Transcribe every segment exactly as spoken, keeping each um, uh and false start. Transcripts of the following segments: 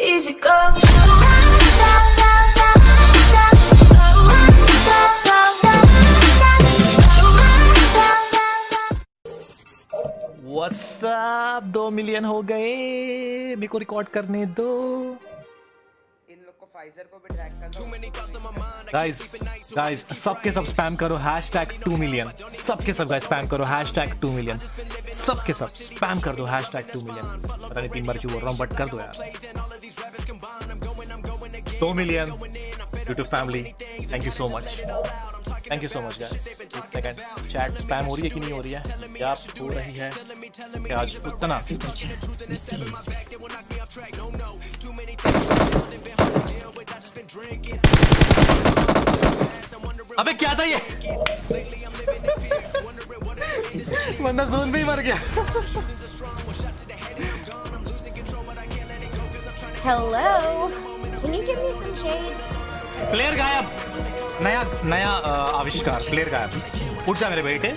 Easy go. What's up? दो million हो गए, मेरे को रिकॉर्ड करने दो। इन लोग को फाइजर को भी ट्रैक करना। गाइस गाइस सबके सब स्पैम करो हैशटैग टू मिलियन। सबके सब गाइस स्पैम करो हैशटैग टू मिलियन। सबके सब स्पैम कर दो हैशटैग टू मिलियन। पता नहीं तीन बार क्यों बोल रहा हूँ, बट कर दो यार। दो million YouTube family, thank you so much, thank you so much guys. एक सेकंड, चैट स्पैम हो रही है कि नहीं हो रही है? क्या हो रही है आज उतना? अबे क्या था ये? बंदा जोन पे ही मर गया। Hello, can you give me some shade? Player गायब, नया नया आविष्कार, प्लेयर गायब। उठ जा मेरे बेटे।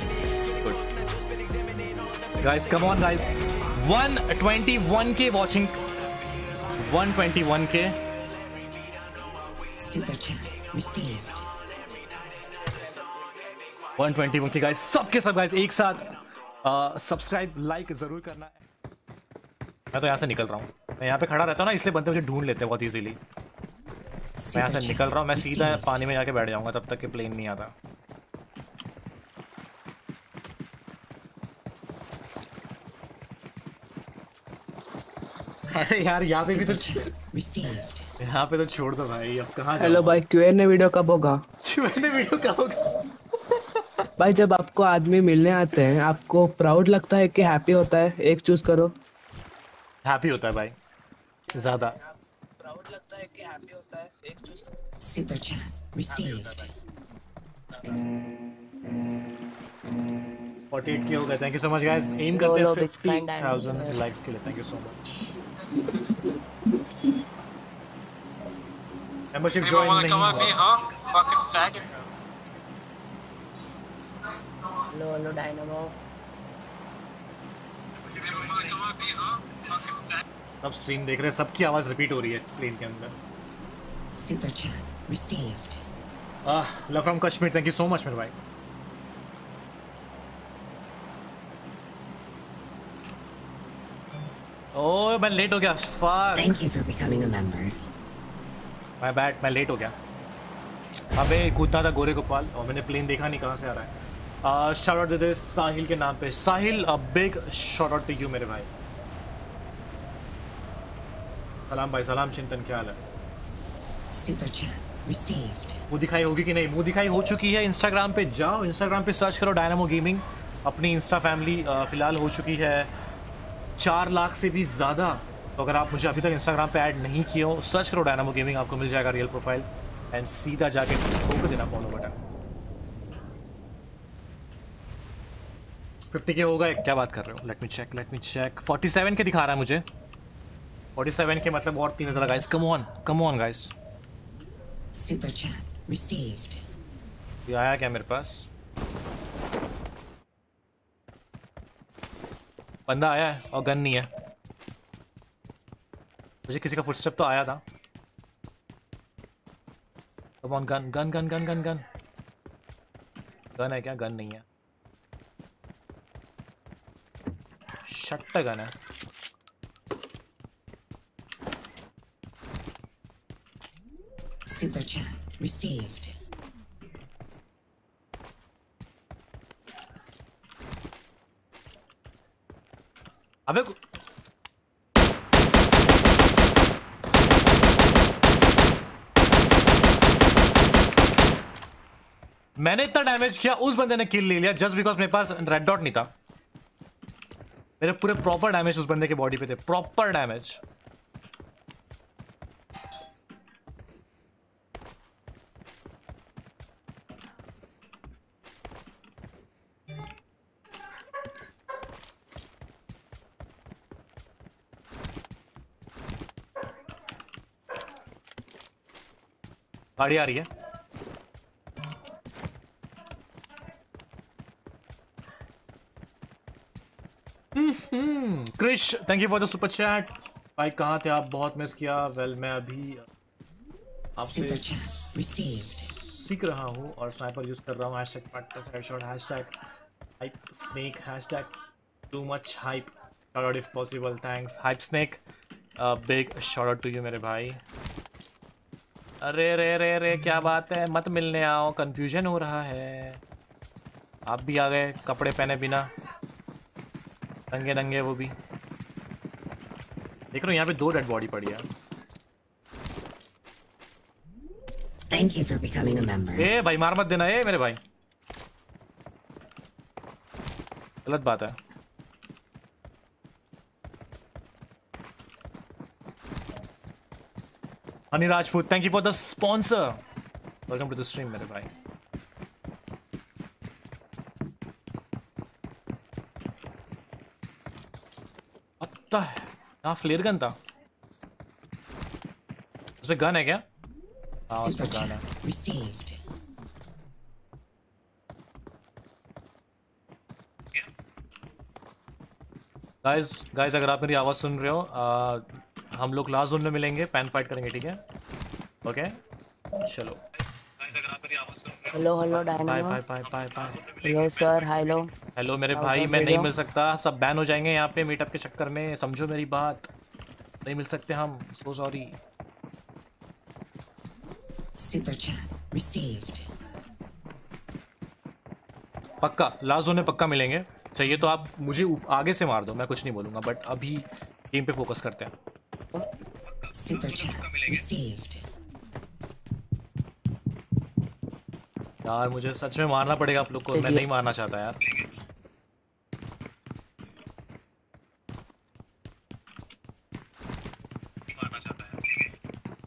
Guys come on guys, one twenty one K watching, one twenty one K. Super chat received. One twenty one K guys, सबके सब गाइस एक साथ सब्सक्राइब लाइक जरूर करना। मैं तो यहाँ से निकल रहा हूँ, मैं यहाँ पे खड़ा रहता हूँ ना, इसलिए बंदे मुझे ढूंढ लेते हैं बहुत इजीली। मैं यहाँ से निकल रहा हूँ, मैं सीधा पानी में जाके बैठ जाऊंगा तब तक के प्लेन नहीं आता। अरे यार यहाँ पे भी तो यहाँ पे तो छोड़ दो भाई, अब कहाँ जाऊँ? हेलो भाई, क्यू एन ए वीडियो कब होगा? क्यू एन ए वीडियो कब होगा? भाई जब आपको आदमी मिलने आते हैं, आपको प्राउड लगता है कि हैप्पी होता है? एक चूज करो। हैप्पी होता है भाई ज्यादा। लगता है कि हैप्पी होता है, एक चूज। Super chat received. अड़तालीस के हो गए, thank you so much guys. M करते हैं फिफ्टी थाउज़ेंड लाइक्स के लिए, thank you so much. Membership join नहीं हुआ भी, हां बाकी टैग। हेलो हेलो डायनामो, सब स्ट्रीम देख रहे हैं, सबकी आवाज रिपीट हो रही है प्लेन के अंदर। Super chat received. Ah love from Kashmir, thank you so much मेरे भाई। ओह मैं लेट हो गया, fuck. Thank you for becoming a member. My bad, मैं लेट हो गया। अबे कूदता था गोरे गोपाल, और मैंने प्लेन देखा नहीं कहाँ से आ रहा है। आह शॉट आउट देते साहिल के नाम पे। Sahil a big shot out to you मेरे भाई। सलाम भाई, सलाम चिंतन, क्या हाल है? मुँह दिखाई होगी कि नहीं? मुँह दिखाई हो चुकी है। इंस्टाग्राम पे जाओ, इंस्टाग्राम पे सर्च करो डायनामो गेमिंग। अपनी इंस्टा फैमिली फिलहाल हो चुकी है चार लाख से भी ज़्यादा। तो अगर आप मुझे अभी तक इंस्टाग्राम पे ऐड नहीं किए हो, सर्च करो डायनामो गेमिंग, आपको मिल जाएगा रियल प्रोफाइल। एंड सीधा जाके ठोक देना फॉलो बटन। फिफ्टी के हो गए, क्या बात कर रहे हो? Let me check, let me check. Forty seven K दिखा रहा है मुझे, फोर्टी सेवन के मतलब और तीन हजार guys. Come on come on guys. Super chat received. ये आया क्या मेरे पास? बंदा आया है और गन नहीं है। मुझे किसी का फुटस्टेप तो आया था। Come on, gun gun gun gun gun gun gun है क्या? गन नहीं है, शट गन है। Super chat received. अबे मैंने इतना डैमेज किया, उस बंदे ने किल ले लिया जस्ट बिकॉज मेरे पास रेड डॉट नहीं था। मेरे पूरे प्रॉपर डैमेज उस बंदे के बॉडी पे थे, प्रॉपर डैमेज। गाड़ी आ रही है। Krish thank you for the super chat. भाई कहाँ थे आप, बहुत मिस किया। वेल well, मैं अभी आपसे सीख रहा हूँ और स्नाइपर यूज कर रहा हूँ। Hashtag practice headshot, hashtag hype snake, hashtag too much hype, shot out if possible. Thanks hype snake, big shot out to you मेरे भाई। अरे रे रे रे क्या बात है, मत मिलने आओ, कंफ्यूजन हो रहा है। आप भी आ गए कपड़े पहने बिना, दंगे दंगे। वो भी देख रहा हूँ यहाँ पे दो डेड बॉडी पड़ी है। Thank you for becoming a member. ए भाई मार मत देना ए मेरे भाई, गलत बात है। Honey Rajput thank you for the sponsor, welcome to the stream मेरे भाई। अत्ता है ना, फ्लेयर गन था उसमें। गन है क्या? हाँ उसमें गन है। गाइस गाइस अगर आप मेरी आवाज सुन रहे हो, आ, हम लोग लास्ट जोन में मिलेंगे, पैन फाइट करेंगे ठीक है? ओके चलो। Hello hello Dynamo, hello sir, hello hello मेरे भाई। मैं नहीं मिल सकता, सब बैन हो जाएंगे यहाँ पे मीटअप के चक्कर में, समझो मेरी बात। नहीं मिल सकते हम, so sorry. Super chat received. पक्का लास्ट जोन में पक्का मिलेंगे, चाहिए तो आप मुझे आगे से मार दो, मैं कुछ नहीं बोलूँगा, बट अभी टीम पे फोकस करते हैं। यार मुझे सच में मारना पड़ेगा आप लोग को, मैं नहीं मारना चाहता यार।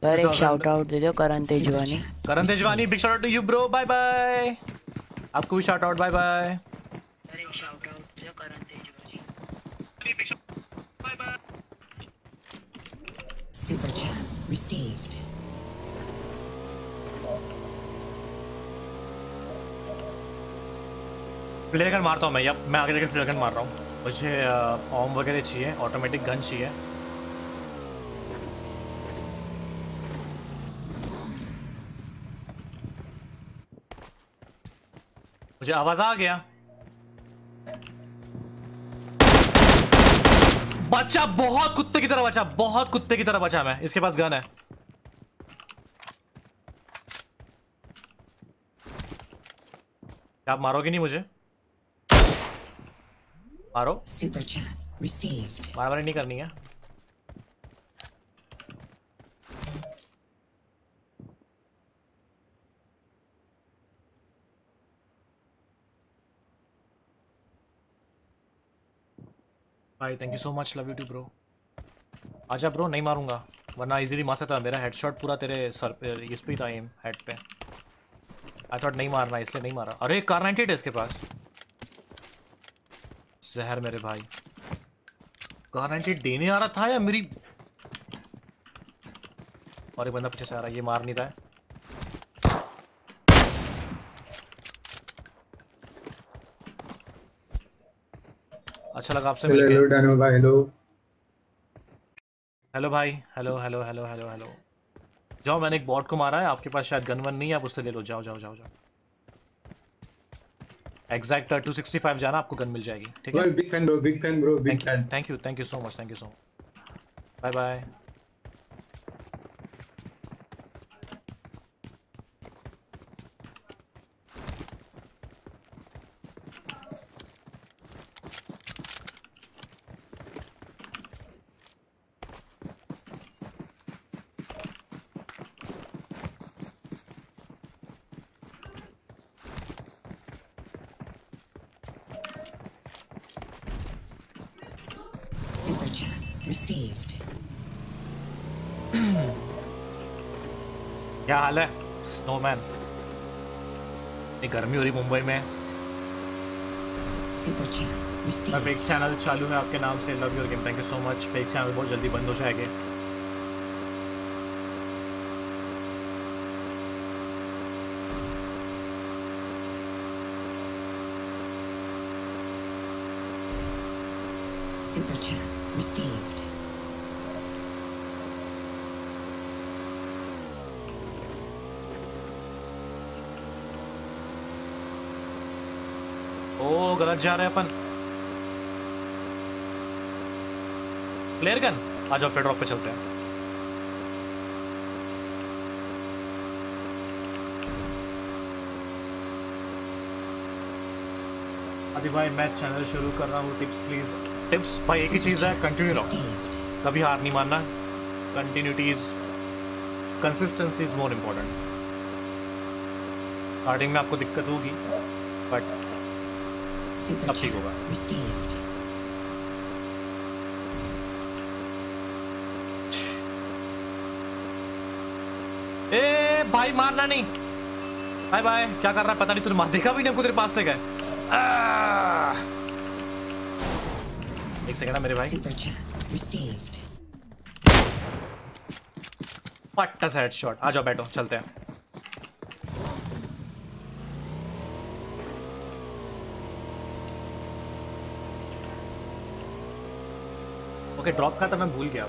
यार एक शाउट आउट दे दो Karan Tejwani. Karan Tejwani big shout out to you bro, bye bye. आपको भी shout out, bye bye. Super chat received. Flare gun मारता हूँ मैं, या मैं आगे जाके फ्लेयर गन मार रहा हूँ। मुझे ऑम वगैरह चाहिए, ऑटोमेटिक गन चाहिए। मुझे आवाज आ गया, बच्चा बहुत कुत्ते की तरह बचा, बहुत कुत्ते की तरह बचा मैं। इसके पास गन है, क्या आप मारोगे नहीं मुझे? मारो, मारामारी नहीं करनी है। भाई thank you so much, love you too bro. आजा ब्रो, नहीं मारूंगा वरना इजीली मार सकता। मेरा हेडशॉट पूरा तेरे सर पे, इस पे था एम, हेड पे। आई थॉट नहीं मारना इसलिए नहीं मारा। अरे कार नाइनटी एट है इसके पास, जहर मेरे भाई। कार नाइनटी एट देने आ रहा था या मेरी, और एक बंदा पीछे से आ रहा है, ये मार नहीं रहा है। अच्छा लगा आपसे मिलके। हेलो डायनामो भाई, हेलो हेलो भाई, hello hello hello hello hello. जाओ, मैंने एक बॉट को मारा है, आपके पास शायद गन वन नहीं है, आप उससे ले लो। जाओ जाओ जाओ जाओ, एग्जैक्ट टू सिक्स्टी फाइव जाना, आपको गन मिल जाएगी ठीक है। Big fan bro, big fan bro, big fan. Thank you thank you so much, thank you so much, bye bye. क्या हाल है स्नोमैन? ये गर्मी हो रही मुंबई में। फेक चैनल चालू है आपके नाम से, love your game. Thank you so much. Fake channel बहुत जल्दी बंद हो जाएंगे। Super chat received. ओ गलत जा रहे हैं अपन। प्लेयर गन आ जाओ, फ्लेट रॉक पे चलते हैं। अभी भाई मैं चैनल शुरू कर रहा हूँ, टिप्स प्लीज। टिप्स भाई एक ही चीज़ है, कंटिन्यू रहो, कभी हार नहीं मानना। Continuity is, consistency is more important. Starting में आपको दिक्कत होगी बट अब ठीक होगा। ए भाई मारना नहीं, बाय बाय। क्या कर रहा है पता नहीं, तुझे मार देखा भी नहीं हमको, तेरे पास से गए। Ah! एक सेकंड ना मेरे भाई। पट्टा से हेडशॉट। आ जाओ बैठो, चलते हैं। ओके ड्रॉप कहाँ था, मैं भूल गया।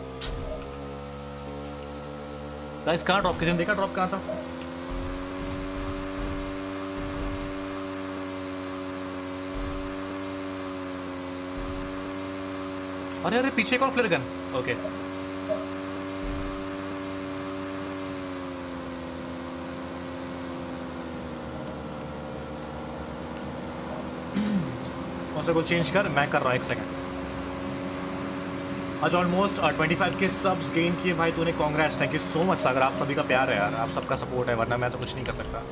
गाइस कहाँ ड्रॉप, किसी ने देखा ड्रॉप कहाँ था? अरे अरे पीछे कौन, फ्लेयर गन। ओके कौन सा गोल चेंज कर, मैं कर रहा हूँ। एक सेकंड। आज almost twenty five K subs gain किए भाई तूने, congrats. Thank you so much Sagar, आप सभी का प्यार है यार, आप सबका सपोर्ट है, वरना मैं तो कुछ नहीं कर सकता।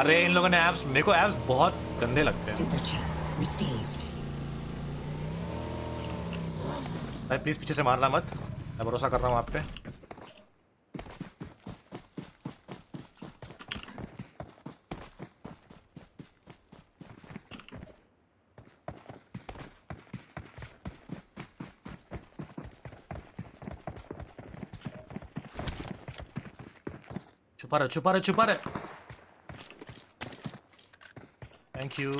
अरे इन लोगों ने एप्स, मेरे को एप्स बहुत गंदे लगते हैं भाई। प्लीज पीछे से मारना मत, मैं भरोसा कर रहा हूँ आप पे। छुपा रहे छुपा रहे छुपा रहे। Thank you.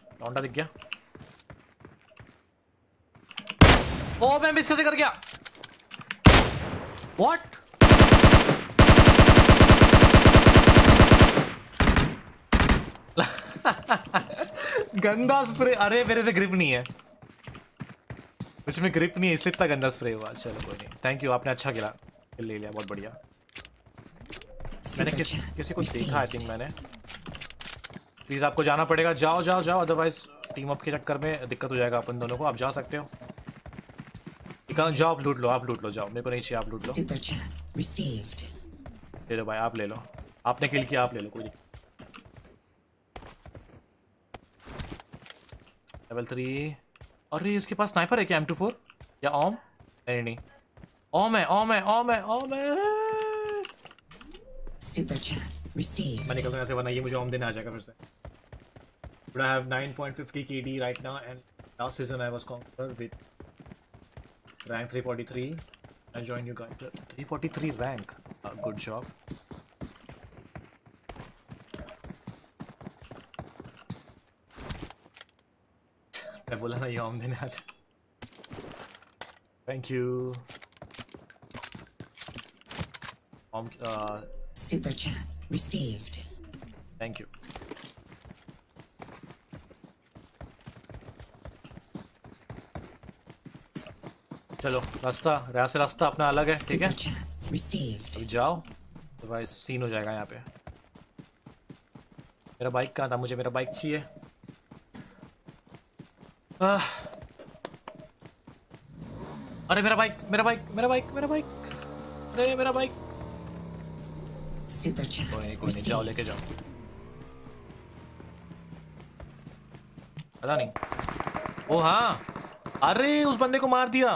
लौंडा दिख गया। ओ मैं मिस कैसे कर गया? व्हाट? गंदा स्प्रे। अरे मेरे से ग्रिप नहीं है, इसमें ग्रिप नहीं है इसलिए इतना गंदा स्प्रे हुआ। चलो कोई नहीं, थैंक यू, आपने अच्छा खेला, ले लिया, बहुत बढ़िया। मैंने किस, किसी को देखा आई थिंक मैंने। प्लीज़ आपको जाना पड़ेगा, जाओ जाओ जाओ, अदरवाइज टीम अप के चक्कर में दिक्कत हो जाएगा अपन दोनों को। आप जा सकते हो, जाओ आप लूट लो, आप लूट लो, जाओ, मेरे को नहीं चाहिए, आप लूट लो। ले लो भाई आप ले लो, आपने किल किया, आप ले लो, कोई नहीं। Level three. अरे इसके पास स्नाइपर है क्या? एम टू फोर या ओम? नहीं नहीं ओम है, ओम है, ओम है, ओम है। Super chat received. मैं निकलता हूँ, वरना ये मुझे ओम देने आ जाएगा फिर से। But I have nine point five zero K D right now, and last season I was conqueror with rank three forty-three. I joined you guys. three forty-three rank. Uh, good job. मैं बोला ना ये ओम देने आ जाए। Thank you. Om uh, Super chat received. Thank you. चलो रास्ता, यहाँ से रास्ता अपना अलग है, ठीक है? अभी जाओ तो भाई सीन हो जाएगा यहाँ पे। मेरा बाइक कहाँ था? मुझे मेरा बाइक चाहिए। अरे मेरा बाइक मेरा बाइक मेरा बाइक मेरा बाइक अरे मेरा बाइक। कोई नहीं कोई नहीं, जाओ लेके जाओ। पता नहीं। ओ हाँ, अरे उस बंदे को मार दिया,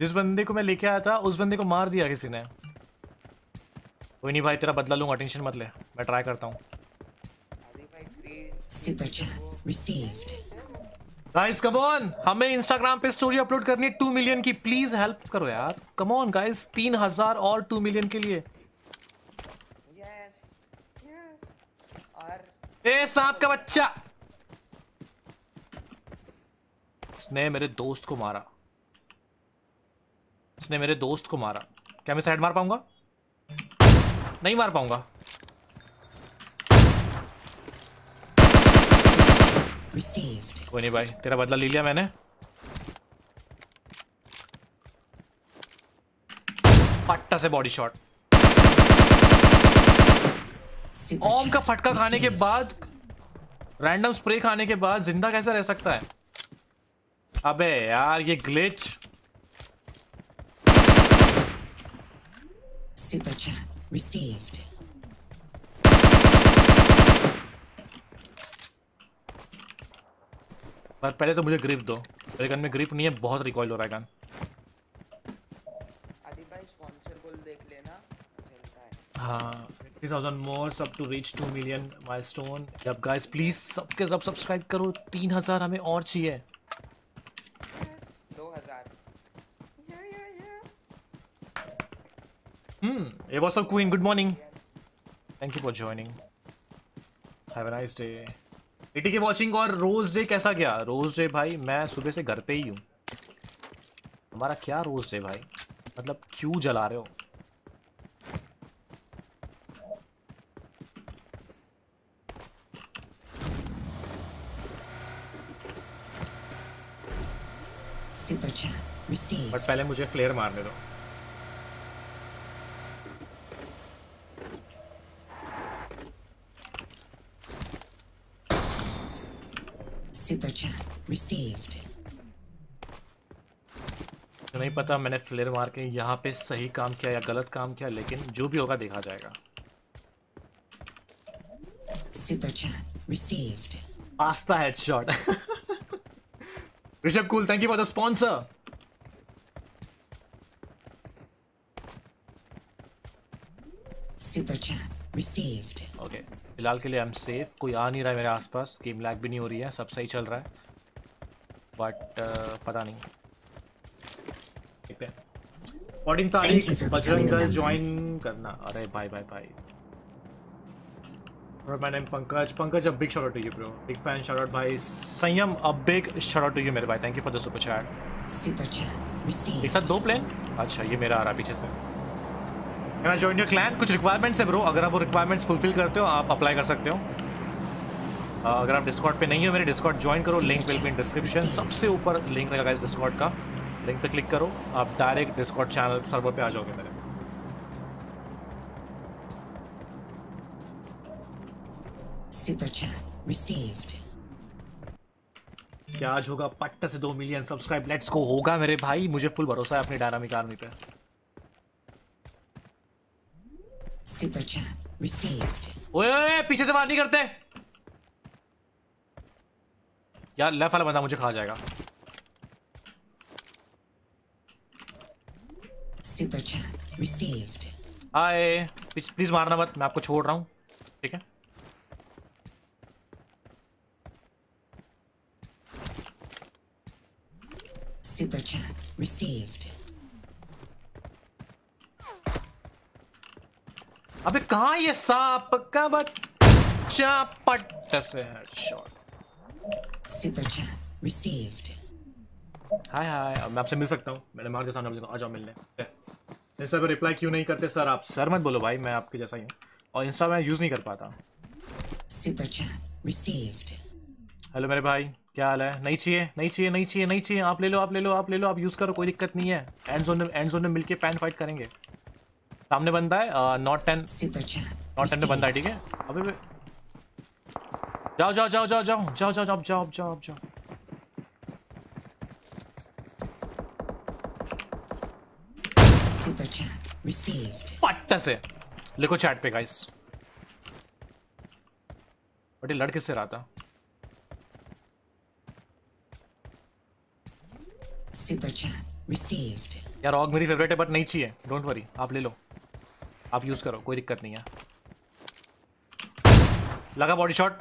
जिस बंदे को मैं लेके आया था उस बंदे को मार दिया किसी ने। कोई नहीं भाई तेरा बदला लूंगा, टेंशन मत ले, मैं ट्राई करता हूँ। गाइस कम ऑन, हमें इंस्टाग्राम पे स्टोरी अपलोड करनी है टू मिलियन की, प्लीज हेल्प करो यार। कम ऑन गाइस, तीन हजार और टू मिलियन के लिए ए सांप का बच्चा, इसने मेरे दोस्त को मारा, इसने मेरे दोस्त को मारा। क्या मैं साइड मार पाऊंगा? नहीं मार पाऊंगा। कोई नहीं भाई, तेरा बदला ले लिया मैंने। फट्टा से बॉडी शॉट। ओम का फटका खाने के बाद, रैंडम स्प्रे खाने के बाद जिंदा कैसे रह सकता है? अबे यार ये ग्लिच। Super chat received. पर पहले तो मुझे ग्रिप दो, मेरे गन में ग्रिप नहीं है, बहुत रिकॉइल हो रहा है गन। आदि भाई स्पॉन्सर गोल देख लेना, चलता है। हाँ thousand mores up to reach two million milestone. जब गाइस प्लीज सबके सब सब्सक्राइब करो, तीन हजार हमें और चाहिए। दो हजार हम्म ये what's up queen, good morning, thank you for joining, have a nice day. Eighty K watching. और रोज डे कैसा गया? रोज डे भाई मैं सुबह से घर पे ही हूँ। हमारा क्या रोज डे भाई, मतलब क्यों जला रहे हो? बट पहले मुझे फ्लेयर मारने दो। Super chat received. नहीं पता मैंने फ्लेयर मार के यहाँ पे सही काम किया या गलत काम किया, लेकिन जो भी होगा देखा जाएगा। Super chat received. Pasta headshot. Rishabh cool, thank you for the sponsor. Super chat received. Okay फिलहाल के लिए आई एम सेफ, कोई आ नहीं रहा है मेरे आसपास, गेम लैग भी नहीं हो रही है, सब सही चल रहा है। बट uh, पता नहीं। ठीक है फोर्टीन तारीख बजरंग दल ज्वाइन करना। अरे भाई भाई भाई, और माय नेम पंकज। पंकज अब big shot to you bro, big fan, shot out भाई। संयम अब big shot out to you मेरे भाई, thank you for the super chat. Super chat received. एक साथ दो प्लेन। अच्छा ये मेरा आ रहा पीछे से। मैं ज्वाइन योर क्लान, कुछ रिक्वायरमेंट्स है ब्रो, अगर आप वो रिक्वायरमेंट्स फुलफिल करते हो आप अप्लाई कर सकते हो। अगर आप डिस्कॉर्ड पे नहीं हो, मेरे डिस्कॉर्ड ज्वाइन करो, link will be in description. सबसे ऊपर लिंक रहेगा इस डिस्कॉर्ड का, लिंक पे क्लिक करो, आप डायरेक्ट डिस्कॉर्ड चैनल सर्वर पे आ जाओगे मेरे। Super chat received. क्या आज होगा? पट्टा से दो मिलियन सब्सक्राइब, लेट्स गो। होगा मेरे भाई, मुझे फुल भरोसा है अपनी डायनामिक आर्मी पे। Super chat received. ओए ओए पीछे से बात नहीं करते यार, लेफ्ट वाला बंदा मुझे खा जाएगा। Super chat received. Hi, please मारना मत, मैं आपको छोड़ रहा हूँ, ठीक है? Super chat received. अबे कहाँ ये सांप का बच्चा? पट से headshot. Super chat received. Hi hi, अब मैं आपसे मिल सकता हूँ? मैंने मार दिया सामने मुझे, आ जाओ मिलने। नहीं सर रिप्लाई क्यों नहीं करते सर आप? सर मत बोलो भाई, मैं आपके जैसा ही हूँ और इंस्टा में यूज नहीं कर पाता। Super chat received. हेलो मेरे भाई, क्या हाल है? नहीं चाहिए नहीं चाहिए नहीं चाहिए नहीं चाहिए, आप ले लो आप ले लो आप ले लो, आप यूज करो, कोई दिक्कत नहीं है। एंड जोन में एंड जोन में मिलके पैन फाइट करेंगे। सामने बंदा है, नॉट टेन नॉट टेन में बंदा है, ठीक है? अबे जाओ जाओ जाओ जाओ जाओ जाओ जाओ जाओ जाओ जाओ जाओ। Super chat received. पट्टा से लिखो चैट पे गाइस। बट ये लड़ किससे रहा था? Super chat received. यार ऑग मेरी फेवरेट है बट नहीं चाहिए, डोंट वरी, आप ले लो, आप यूज करो, कोई दिक्कत नहीं है। लगा body shot.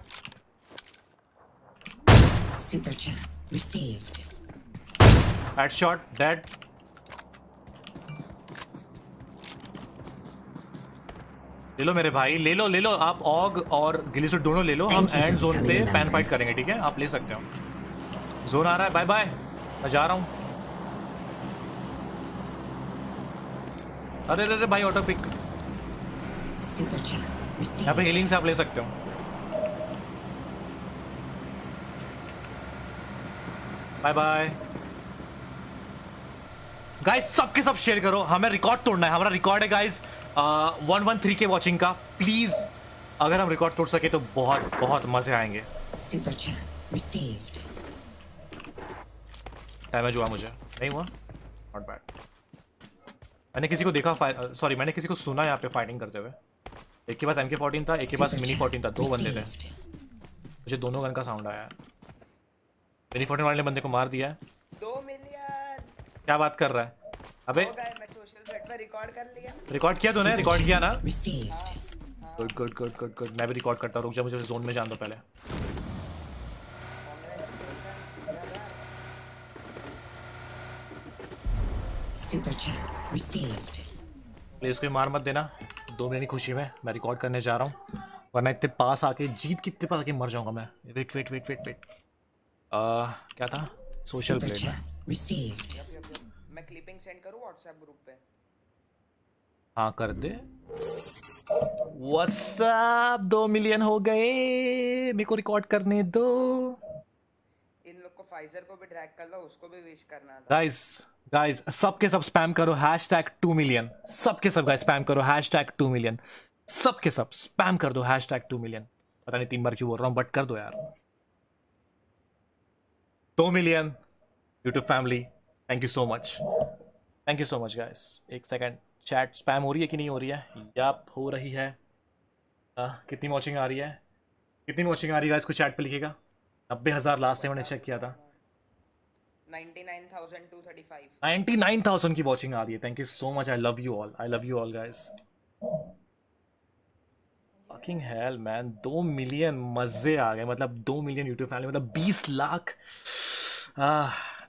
Super chat received. Headshot, dead. ले लो मेरे भाई, ले लो ले लो आप ऑग और गिलीसुट दोनों ले लो। हम एंड जोन पे पैन फाइट करेंगे, ठीक है? आप ले सकते हो। जोन आ रहा है, बाय बाय, मैं जा रहा हूँ। अरे अरे भाई ऑटो पिक यहाँ पे हीलिंग से आप ले सकते हो। बाय बाय गाइस, सबके सब शेयर करो, हमें रिकॉर्ड तोड़ना है। हमारा रिकॉर्ड है guys one one three K watching का। प्लीज अगर हम रिकॉर्ड तोड़ सके तो बहुत बहुत मजे आएंगे। Super chat received. डैमेज हुआ मुझे, नहीं हुआ, नॉट बैड। मैंने किसी को देखा, सॉरी मैंने किसी को सुना यहाँ पे फाइटिंग करते हुए। एक के पास एम के फोर्टीन था, एक के पास मिनी फोर्टीन था, दो बंदे थे। मुझे दोनों गन का साउंड आया। मिनी फोर्टीन वाले ने बंदे को मार दिया है। दो मिलियन, क्या बात कर रहा है? अबे मैं सोशल नेट पे रिकॉर्ड कर लिया। रिकॉर्ड किया तूने? रिकॉर्ड किया ना? Good good good good good. मैं भी रिकॉर्ड करता हूँ, रुक जा मुझे जोन में जान दो पहले। Super chat received. प्लीज कोई मार मत देना, दो मिनट की खुशी में मैं रिकॉर्ड करने जा रहा हूँ, वरना इतने पास आके जीत कितने पास आके मर जाऊँगा मैं। Wait wait wait wait wait क्या था? सोशल प्लेट में मैं क्लिपिंग सेंड करूं व्हाट्सएप ग्रुप पे? हाँ कर दे। व्हाट्सएप दो मिलियन हो गए, मेरे को रिकॉर्ड करने दो। इन लोग को फाइजर को भी ड्रैग कर लो, उसको भी विश करना था। गाइस गाइस सबके सब स्पैम करो हैशटैग टू मिलियन। सबके सब गाइस स्पैम करो हैशटैग टू मिलियन। सबके सब स्पैम कर दो हैशटैग टू मिलियन। पता नहीं तीन बार क्यों बोल रहा हूँ, बट कर दो यार। दो million YouTube family, thank you so much, thank you so much guys. एक सेकंड, चैट स्पैम हो रही है कि नहीं हो रही है? याप हो रही है। आ, कितनी वॉचिंग आ रही है? कितनी वॉचिंग आ रही है गाइस? कुछ चैट पे लिखेगा। नब्बे हज़ार लास्ट टाइम मैंने चेक किया था। Ninety nine thousand two thirty five ninety nine thousand की वॉचिंग आ रही है। Thank you so much, I love you all, I love you all guys. Fucking hell man, दो मिलियन मज़े आ गए। मतलब दो मिलियन यूट्यूब फैमिली, मतलब बीस lakh.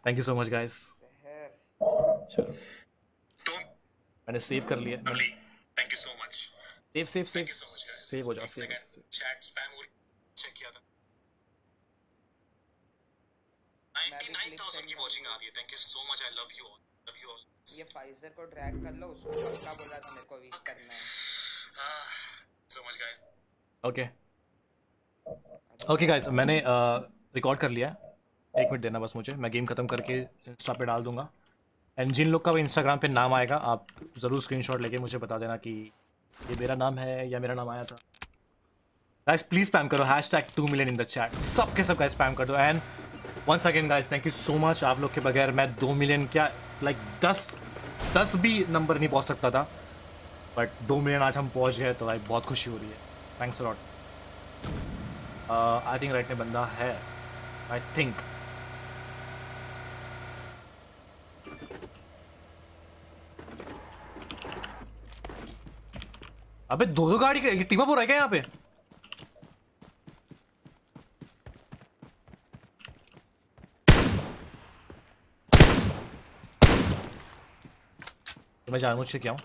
Thank you so much guys. मैंने सेव कर लिया। Thank you so much. Save save save save हो जाओ। चैट स्पैम चेक किया था। नाइन्टी नाइन थाउजेंड की वॉचिंग आ रही है। Thank you so much, I love you all, love you all. ये फाइजर को ड्रैग कर लो, उसको पक्का बोला था मेरे को विश करना है। So much guys. Okay okay guys, मैंने रिकॉर्ड कर लिया। एक मिनट देना बस मुझे, मैं गेम खत्म करके इंस्टा पे डाल दूंगा। एंड जिन लोग का वो इंस्टाग्राम पे नाम आएगा, आप ज़रूर स्क्रीनशॉट लेके मुझे बता देना कि ये मेरा नाम है या मेरा नाम आया था। गाइस प्लीज़ स्पैम करो hashtag two million in the chat. सब के सब गाइस स्पैम कर दो। And once again guys, thank you so much. आप लोग के बगैर मैं दो मिलियन क्या लाइक दस दस भी नंबर नहीं पहुँच सकता था, बट दो मिलियन आज हम पहुँच गए तो भाई बहुत खुशी हो रही है। Thanks lot. I think right में बंदा है, आई थिंक। अबे दो दो गाड़ी का टीम अप हो रहा है क्या यहाँ पे? तो मैं जानबूझ के क्या हूँ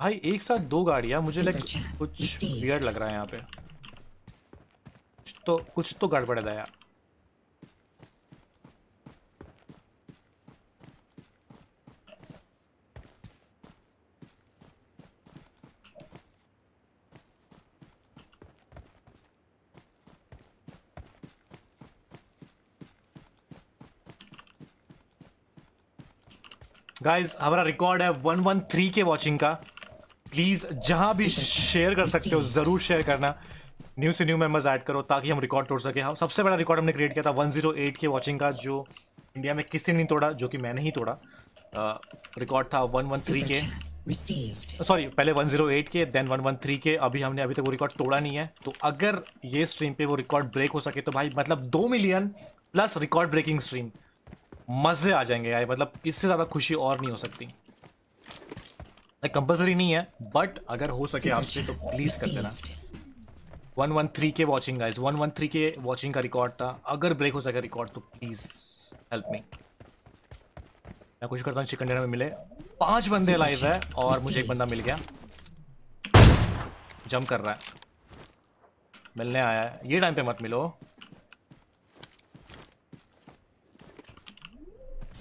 भाई, एक साथ दो गाड़ियाँ। मुझे लग कुछ वियर्ड लग रहा है यहाँ पे। कुछ तो कुछ तो गड़बड़ है यार। गाइज हमारा रिकॉर्ड है one one three K watching का। प्लीज़ जहाँ भी शेयर कर सकते हो ज़रूर शेयर करना। न्यू से न्यू मेंबर्स ऐड करो ताकि हम रिकॉर्ड तोड़ सके। हम सबसे बड़ा रिकॉर्ड हमने क्रिएट किया था one zero eight K watching का, जो इंडिया में किसी ने नहीं तोड़ा, जो कि मैंने ही तोड़ा। रिकॉर्ड था one one three K, sorry पहले one zero eight K, then one one three K. अभी हमने अभी तक वो रिकॉर्ड तोड़ा नहीं है, तो अगर ये स्ट्रीम पे वो रिकॉर्ड ब्रेक हो सके तो भाई मतलब दो million plus record breaking stream, मज़े आ जाएंगे यार। मतलब इससे ज़्यादा खुशी और नहीं हो सकती। लाइक कंपल्सरी नहीं है, बट अगर हो सके आपसे तो प्लीज़ कर देना। One one three K watching guys, one one three K watching का रिकॉर्ड था। अगर ब्रेक हो सके रिकॉर्ड तो प्लीज़ हेल्प मी। मैं कोशिश करता हूँ चिकन डिनर में मिले। पांच बंदे लाइव है और मुझे एक बंदा मिल गया, जंप कर रहा है, मिलने आया है। ये टाइम पे मत मिलो।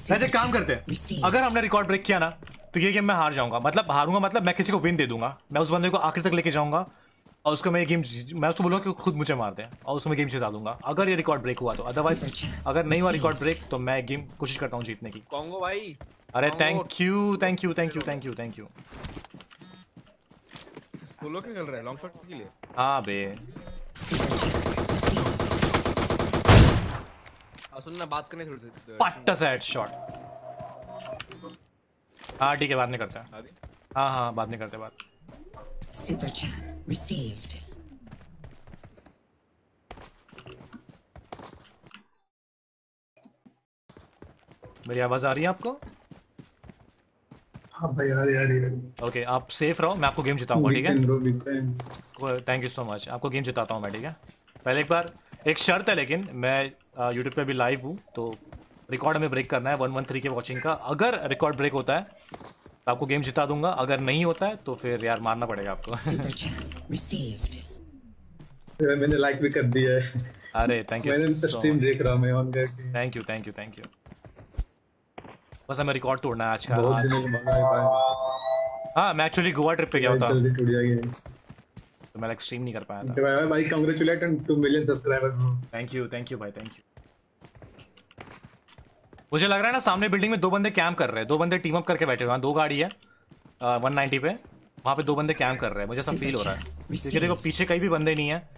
वैसे काम करते हैं, अगर हमने रिकॉर्ड ब्रेक किया ना तो ये गेम मैं हार जाऊंगा, मतलब हारूंगा मतलब मैं किसी को विन दे दूंगा, मैं उस बंदे को आखिर तक लेके जाऊंगा और उसको मैं गेम, मैं उसको बोलूँगा कि खुद मुझे मार दे और उसमें गेम जिता दूंगा अगर ये रिकॉर्ड ब्रेक हुआ तो। अदरवाइज अगर नहीं हुआ रिकॉर्ड ब्रेक तो मैं गेम कोशिश करता हूँ जीतने की। कॉन्गो भाई, अरे thank you thank you thank you thank you thank you. Solo क्या खेल रहा है, लॉन्ग शॉट के लिए? हाँ बे, सुनना बात करने छोड़, पट्टा से हेडशॉट। हाँ ठीक है, बात नहीं करता। हाँ हाँ बात नहीं करते, बात सुपर चैट रिसीव्ड। मेरी आवाज आ रही है आपको? हाँ भाई आ रही है। ओके, आप सेफ रहो, मैं आपको गेम जिताऊंगा, ठीक है? थैंक यू सो मच, आपको गेम जिताता हूँ मैं, ठीक है? पहले एक बार एक शर्त है, लेकिन मैं यूट्यूब पे भी लाइव हूँ तो रिकॉर्ड में ब्रेक करना है one one three K watching का। अगर रिकॉर्ड ब्रेक होता है तो आपको गेम जिता दूंगा, अगर नहीं होता है तो फिर यार मारना पड़ेगा आपको। मैंने लाइक भी कर दिया है। अरे थैंक यू, मैंने स्ट्रीम देख रहा हूं मैं ऑन करके। Thank you thank you thank you. बस हमें रिकॉर्ड तोड़ना है आज का। हाँ मैं एक्चुअली गोवा ट्रिप पे गया था तो मैं लाइक स्ट्रीम नहीं कर पाया था। भाई भाई, भाई congratulate on two million subscribers. Thank you thank you भाई, थैंक यू। मुझे लग रहा है ना सामने बिल्डिंग में दो बंदे कैंप कर रहे हैं, दो बंदे टीम अप करके बैठे हुए हैं, दो गाड़ी है आ, वन नाइंटी पे, वहाँ पे दो बंदे कैंप कर रहे हैं, मुझे सब फील हो रहा है क्योंकि देखो पीछे कहीं भी बंदे नहीं है।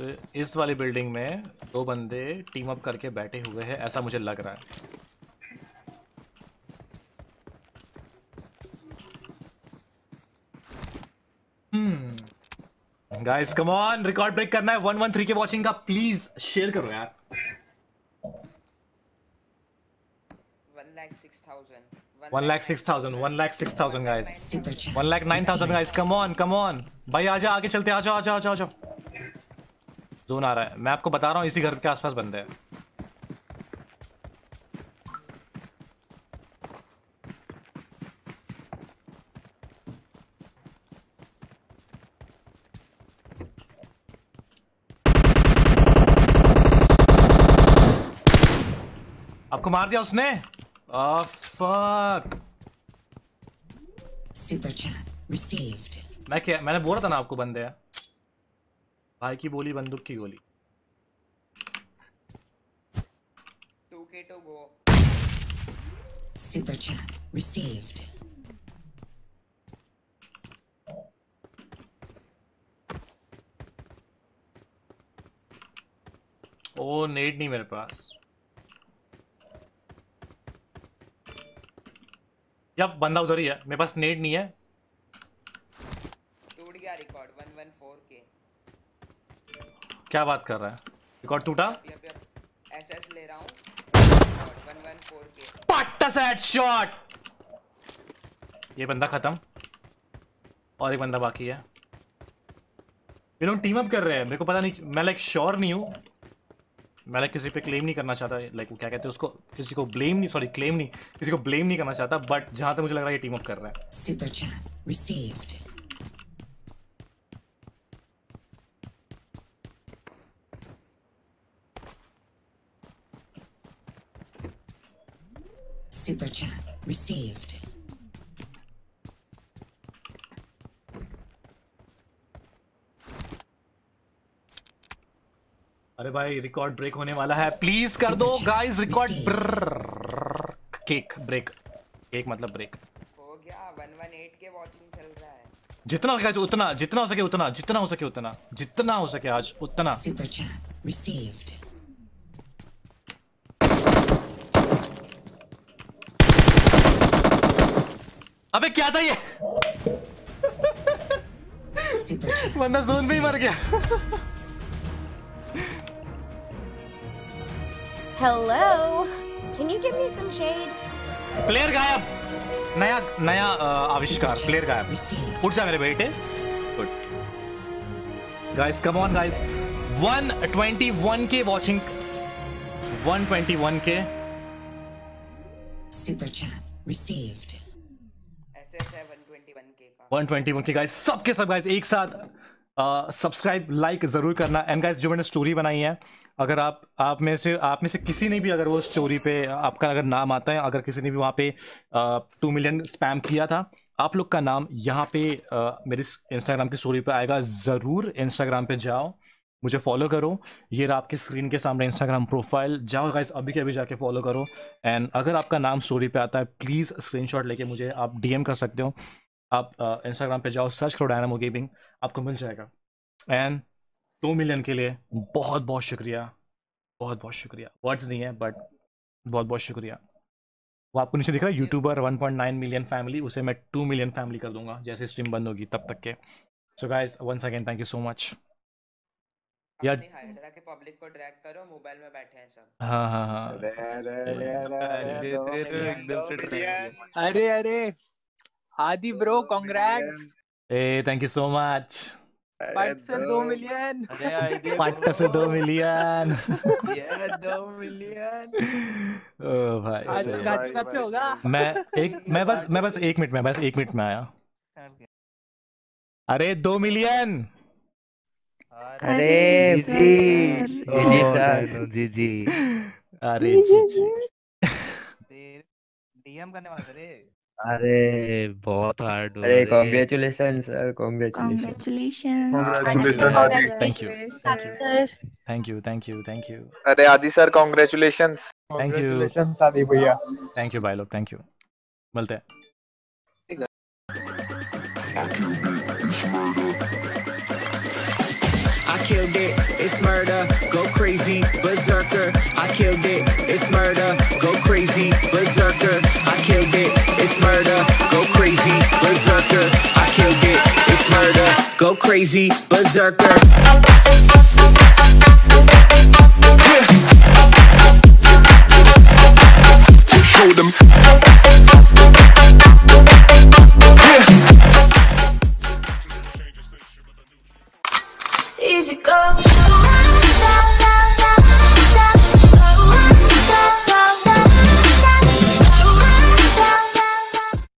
तो इस वाली बिल्डिंग में दो बंदे टीम अप करके बैठे हुए हैं ऐसा मुझे लग रहा है। Guys come on, record break करना है one one three K watching का, प्लीज शेयर करो यार। One lakh six thousand guys, one lakh nine thousand guys, come on come on भाई, आजा आगे चलते, आजा आजा आजा आजा। जोन आ रहा है, मैं आपको बता रहा हूँ, इसी घर के आसपास बंदे हैं। आपको मार दिया उसने। oh, fuck. Super chat received. मैं क्या, मैंने बोला था ना आपको बंदे है। भाई की बोली बंदूक की गोली। टू के to go. Super chat received. ओ नेड नहीं मेरे पास। या बंदा उधर ही है, मेरे पास नेड नहीं है। टूट गया रिकॉर्ड वन वन फोर के। क्या बात कर रहा है, रिकॉर्ड टूटा? एसएस ले रहा हूं वन वन फोर के। पट्टा से हेडशॉट। ये बंदा खत्म और एक बंदा बाकी है। ये लोग टीम अप कर रहे हैं, मेरे को पता नहीं, मैं लाइक श्योर नहीं हूँ, मैं लाइक किसी पे क्लेम नहीं करना चाहता, लाइक क्या कहते हैं उसको, किसी को ब्लेम नहीं, सॉरी क्लेम नहीं, किसी को ब्लेम नहीं करना चाहता, बट जहां तक मुझे लग रहा है ये टीम अप कर रहा है। Super chat received. Super chat received. अरे भाई रिकॉर्ड ब्रेक होने वाला है, प्लीज कर दो guys record cake break, cake मतलब ब्रेक हो गया। One one eight K watching चल रहा है, जितना हो सके उतना, जितना हो सके उतना, जितना हो सके उतना, जितना हो सके आज उतना। Super chat received. अबे क्या था ये, वरना जोन में ही मर गया। Hello, can you give me some shade? Player गायब, नया नया आविष्कार, player गायब। उठ जा मेरे बेटे। Good. Guys, come on guys. one twenty-one K watching. one twenty-one K. Super chat received SS है वन ट्वेंटी वन के का one twenty one K guys, सबके सब गाइस एक साथ सब्सक्राइब लाइक जरूर करना। एंड गाइस जो मैंने स्टोरी बनाई है, अगर आप आप में से आप में से किसी ने भी अगर वो स्टोरी पे आपका अगर नाम आता है, अगर किसी ने भी वहाँ पे टू मिलियन स्पैम किया था, आप लोग का नाम यहाँ पे आ, मेरी इंस्टाग्राम की स्टोरी पे आएगा। ज़रूर इंस्टाग्राम पे जाओ, मुझे फॉलो करो। ये रहा आपकी स्क्रीन के सामने इंस्टाग्राम प्रोफाइल, जाओ गाइस अभी के अभी जाके फॉलो करो। एंड अगर आपका नाम स्टोरी पे आता है, प्लीज़ स्क्रीनशॉट लेके मुझे आप डीएम कर सकते हो। आप इंस्टाग्राम पे जाओ, सर्च करो डायनामो गेमिंग, आपको मिल जाएगा। एंड टू मिलियन के लिए बहुत बहुत शुक्रिया, बहुत बहुत शुक्रिया। वर्ड्स नहीं है बट बहुत बहुत शुक्रिया। वो आपको नीचे दिख रहा है YouTuber one point nine million family, उसे मैं टू मिलियन फैमिली कर दूंगा जैसे स्ट्रीम बंद होगी तब तक के। So guys once again thank you so much यार। हाइड्रा के पब्लिक को ड्रैग करो, मोबाइल में बैठे हैं सब। हां हां हां अरे अरे एकदम अरे अरे आदि bro congrats A thank you so much. पाँच से दो मिलियन पाँच से दो मिलियन ये दो मिलियन ओ भाई आज आज सच होगा। मैं एक मैं बस मैं बस एक मिनट में बस एक मिनट में आया। अरे दो मिलियन अरे जी जी सर जी जी अरे जी जी डीएम करने वाले रे। अरे बहुत हार्ड। अरे congratulation sir, congratulation congratulation thank you sir, thank you thank you thank you. अरे आदि सर कांग्रेचुलेशन थैंक यू आदि भैया, थैंक यू भाई लोग, थैंक यू, मिलते हैं। It's murder, go crazy, berserker. I killed it. It's murder, go crazy, berserker. Show them. Easy go.